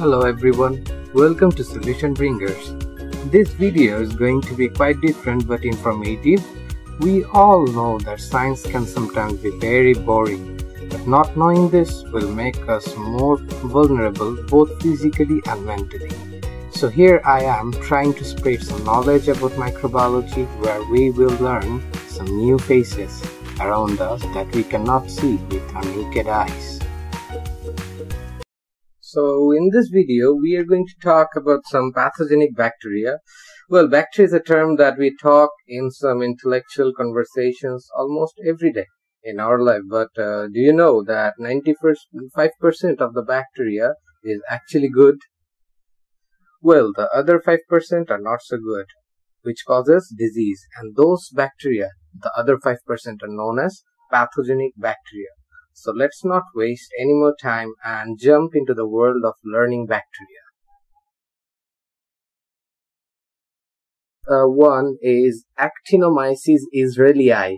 Hello everyone, welcome to Solution Bringers. This video is going to be quite different but informative. We all know that science can sometimes be very boring, but not knowing this will make us more vulnerable both physically and mentally. So here I am trying to spread some knowledge about microbiology where we will learn some new faces around us that we cannot see with our naked eyes. So in this video we are going to talk about some pathogenic bacteria. Well, bacteria is a term that we talk in some intellectual conversations almost every day in our life, but do you know that 95% of the bacteria is actually good? Well, the other 5% are not so good, which causes disease, and those bacteria, the other 5% are known as pathogenic bacteria. So let's not waste any more time and jump into the world of learning bacteria. One is Actinomyces israelii.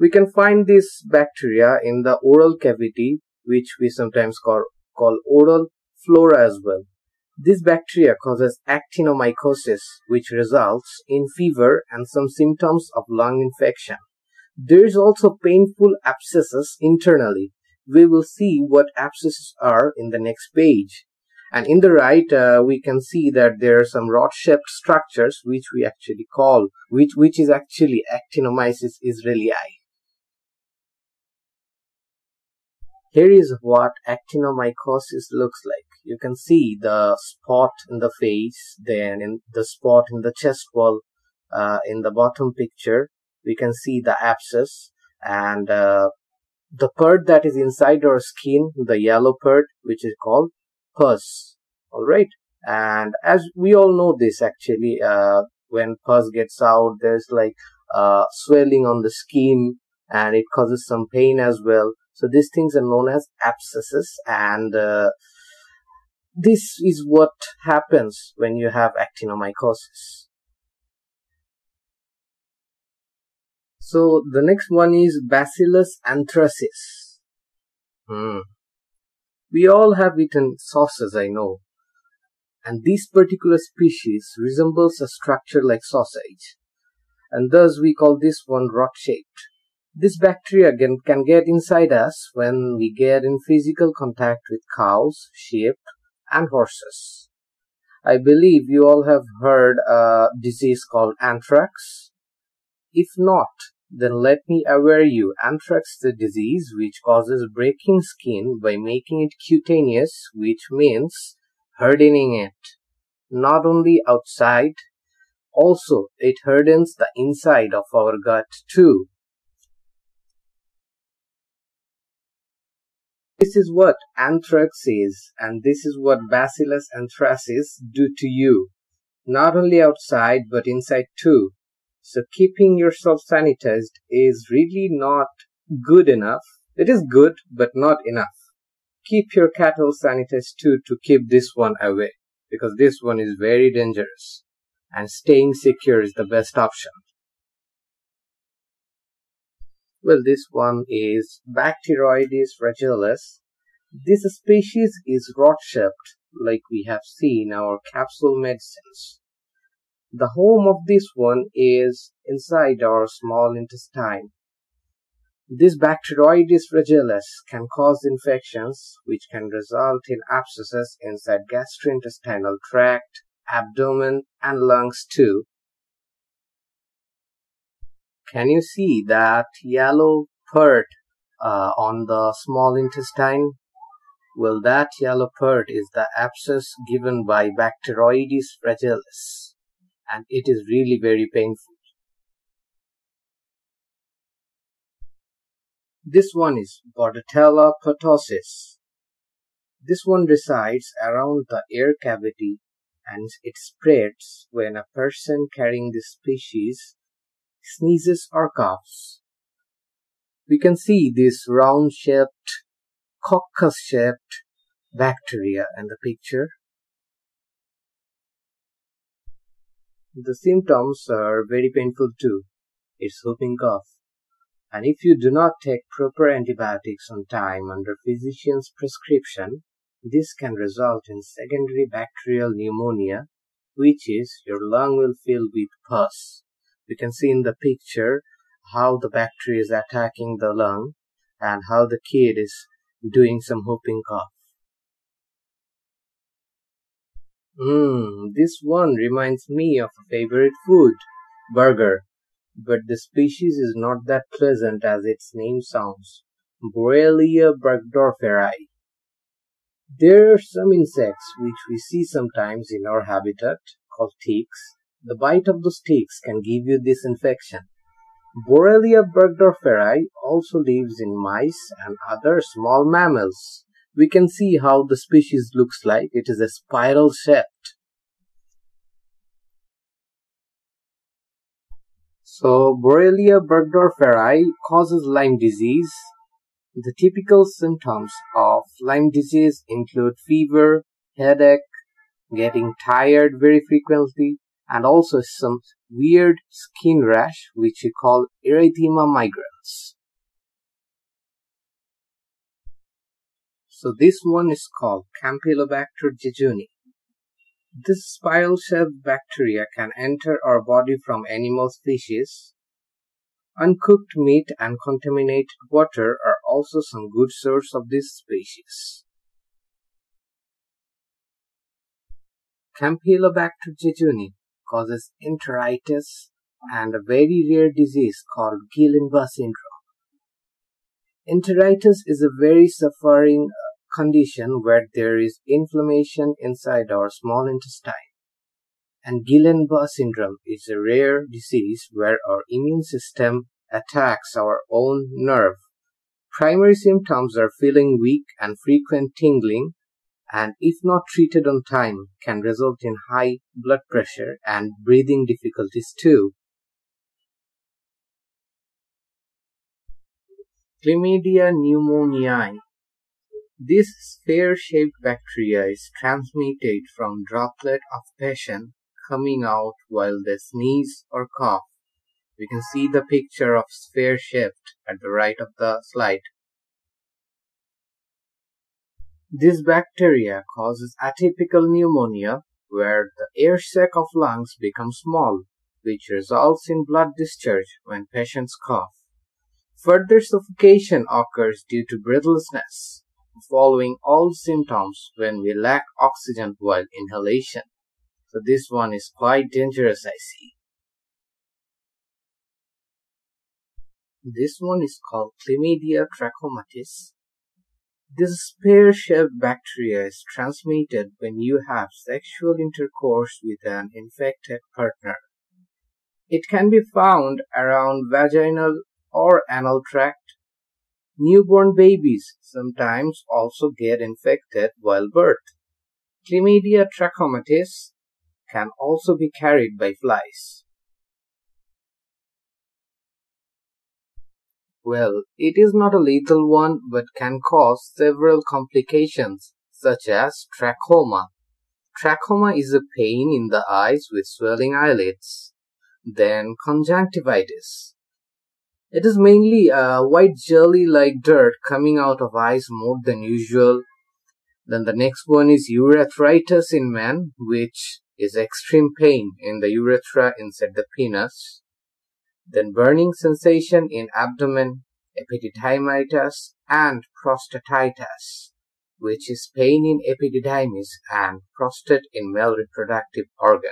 We can find this bacteria in the oral cavity, which we sometimes call oral flora as well. This bacteria causes actinomycosis, which results in fever and some symptoms of lung infection. There is also painful abscesses internally. We will see what abscesses are in the next page. And in the right, we can see that there are some rod-shaped structures which we actually call, which is actually Actinomyces israelii. Here is what actinomycosis looks like. You can see the spot in the face, then in the spot in the chest wall. In the bottom picture, we can see the abscess and the part that is inside our skin, the yellow part, which is called pus. Alright, and as we all know this actually, when pus gets out, there's like swelling on the skin and it causes some pain as well. So these things are known as abscesses, and this is what happens when you have actinomycosis. So the next one is Bacillus anthracis. We all have eaten sauces, I know. And this particular species resembles a structure like sausage. And thus we call this one rod-shaped. This bacteria can get inside us when we get in physical contact with cows, sheep and horses. I believe you all have heard a disease called anthrax. If not, then let me aware you, anthrax is a disease which causes breaking skin by making it cutaneous, which means hardening it. Not only outside, also it hardens the inside of our gut too. This is what anthrax is, and this is what Bacillus anthracis do to you. Not only outside, but inside too. So keeping yourself sanitized is really not good enough. It is good, but not enough. Keep your cattle sanitized too to keep this one away, because this one is very dangerous. And staying secure is the best option. Well, this one is Bacteroides fragilis. This species is rod-shaped, like we have seen in our capsule medicines. The home of this one is inside our small intestine. This Bacteroides fragilis can cause infections which can result in abscesses inside gastrointestinal tract, abdomen and lungs too. Can you see that yellow part on the small intestine? Well, that yellow part is the abscess given by Bacteroides fragilis. And it is really very painful. This one is Bordetella pertussis. This one resides around the ear cavity and it spreads when a person carrying this species sneezes or coughs. We can see this round-shaped, coccus-shaped bacteria in the picture. The symptoms are very painful too. It's whooping cough. And if you do not take proper antibiotics on time under physician's prescription, This can result in secondary bacterial pneumonia, which is your lung will fill with pus. You can see in the picture how the bacteria is attacking the lung and how the kid is doing some whooping cough. This one reminds me of a favorite food, burger. But the species is not that pleasant as its name sounds, Borrelia burgdorferi. There are some insects which we see sometimes in our habitat called ticks. The bite of those ticks can give you this infection. Borrelia burgdorferi also lives in mice and other small mammals. We can see how the species looks like. It is a spiral shape. So, Borrelia burgdorferi causes Lyme disease. The typical symptoms of Lyme disease include fever, headache, getting tired very frequently, and also some weird skin rash which we call erythema migrans. So this one is called Campylobacter jejuni. This spiral-shaped bacteria can enter our body from animal species. Uncooked meat and contaminated water are also some good source of this species. Campylobacter jejuni causes enteritis and a very rare disease called Guillain-Barre syndrome. Enteritis is a very suffering condition where there is inflammation inside our small intestine. And Guillain-Barre syndrome is a rare disease where our immune system attacks our own nerve. Primary symptoms are feeling weak and frequent tingling, and if not treated on time, can result in high blood pressure and breathing difficulties too. Chlamydia pneumoniae. This sphere-shaped bacteria is transmitted from droplet of patient coming out while they sneeze or cough. We can see the picture of sphere shaped at the right of the slide. This bacteria causes atypical pneumonia where the air sac of lungs becomes small, which results in blood discharge when patients cough. Further suffocation occurs due to breathlessness, following all symptoms when we lack oxygen while inhalation. So this one is quite dangerous, I see. This one is called Chlamydia trachomatis. This spear-shaped bacteria is transmitted when you have sexual intercourse with an infected partner. It can be found around vaginal or anal tract. Newborn babies sometimes also get infected while birth. Chlamydia trachomatis can also be carried by flies. Well, it is not a lethal one but can cause several complications such as trachoma. Trachoma is a pain in the eyes with swelling eyelids. Then conjunctivitis. It is mainly white jelly-like dirt coming out of eyes more than usual. Then the next one is urethritis in men, which is extreme pain in the urethra inside the penis. Then burning sensation in abdomen, epididymitis and prostatitis, which is pain in epididymis and prostate in male reproductive organ.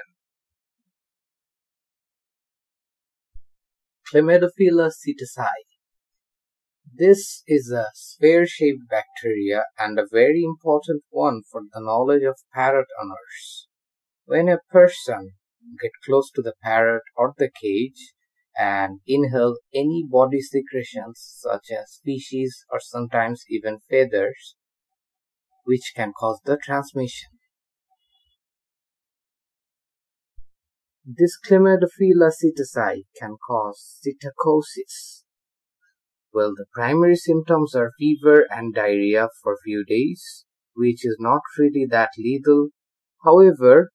Chlamydophila psittaci. This is a sphere-shaped bacteria and a very important one for the knowledge of parrot owners. When a person gets close to the parrot or the cage and inhales any body secretions such as feces or sometimes even feathers, which can cause the transmission. This Chlamydophila psittaci can cause psittacosis. Well, the primary symptoms are fever and diarrhea for a few days, which is not really that lethal. However,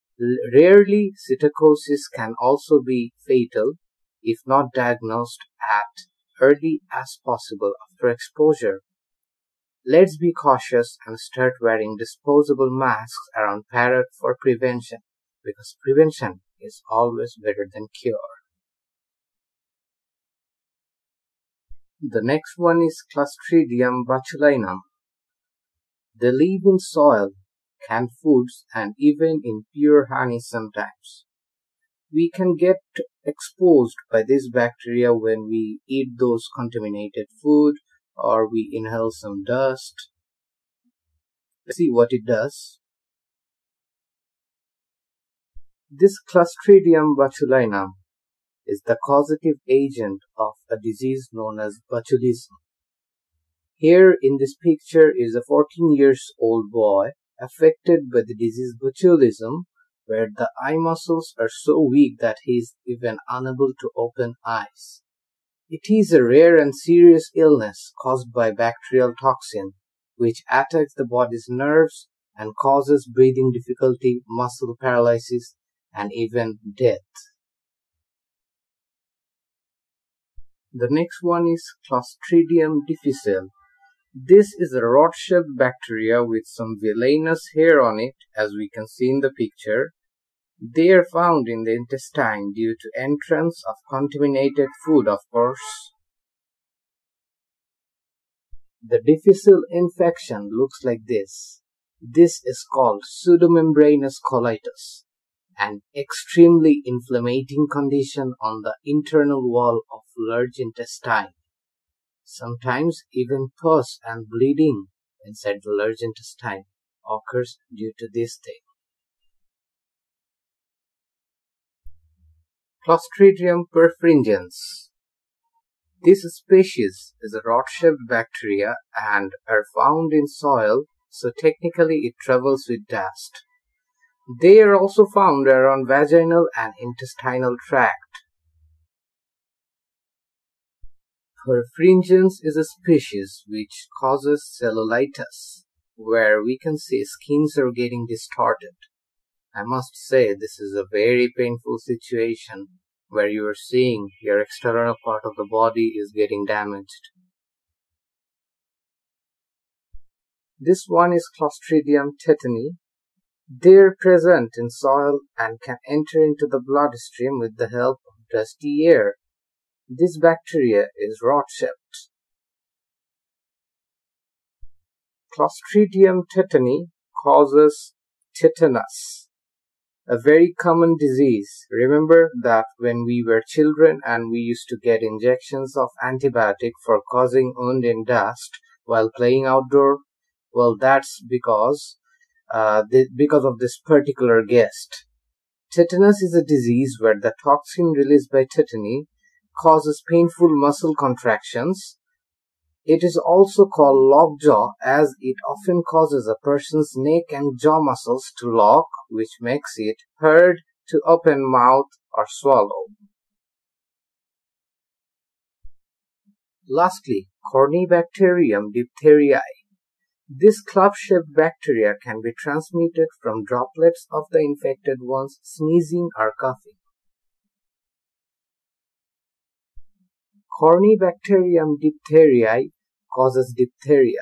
rarely psittacosis can also be fatal if not diagnosed as early as possible after exposure. Let's be cautious and start wearing disposable masks around parrot for prevention, because prevention is always better than cure. The next one is Clostridium botulinum. They live in soil, canned foods, and even in pure honey sometimes. We can get exposed by this bacteria when we eat those contaminated food or we inhale some dust. Let's see what it does. This Clostridium botulinum is the causative agent of a disease known as botulism. Here in this picture is a 14-year-old boy affected by the disease botulism, where the eye muscles are so weak that he is even unable to open eyes. It is a rare and serious illness caused by bacterial toxin, which attacks the body's nerves and causes breathing difficulty, muscle paralysis, and even death. The next one is Clostridium difficile. This is a rod-shaped bacteria with some villeinous hair on it, as we can see in the picture. They are found in the intestine due to entrance of contaminated food, of course. The difficile infection looks like this. This is called pseudomembranous colitis, an extremely inflammating condition on the internal wall of large intestine. Sometimes even pus and bleeding inside the large intestine occurs due to this thing. Clostridium perfringens. This species is a rod-shaped bacteria and are found in soil, so technically it travels with dust. They are also found around vaginal and intestinal tract. Perfringens is a species which causes cellulitis, where we can see skins are getting distorted. I must say this is a very painful situation where you are seeing your external part of the body is getting damaged. This one is Clostridium tetani. They are present in soil and can enter into the bloodstream with the help of dusty air. This bacteria is rod-shaped. Clostridium tetani causes tetanus, a very common disease. Remember that when we were children and we used to get injections of antibiotic for causing wound in dust while playing outdoor? Well, that's because of this particular guest. Tetanus is a disease where the toxin released by tetany causes painful muscle contractions. It is also called lockjaw, as it often causes a person's neck and jaw muscles to lock, which makes it hard to open mouth or swallow. Lastly, Corynebacterium diphtheriae. This club-shaped bacteria can be transmitted from droplets of the infected ones sneezing or coughing. Corynebacterium diphtheriae causes diphtheria.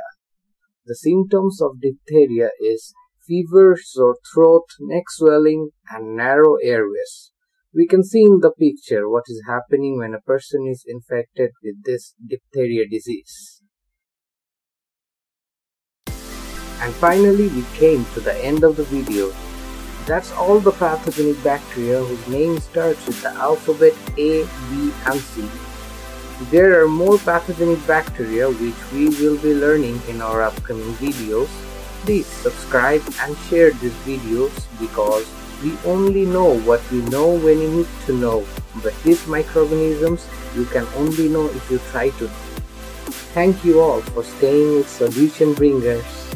The symptoms of diphtheria is fever, sore throat, neck swelling, and narrow airways. We can see in the picture what is happening when a person is infected with this diphtheria disease. And finally, we came to the end of the video. That's all the pathogenic bacteria whose name starts with the alphabet A, B, and C. There are more pathogenic bacteria which we will be learning in our upcoming videos. Please subscribe and share these videos, because we only know what we know when you need to know, but these microorganisms you can only know if you try to. Thank you all for staying with Solution Bringers.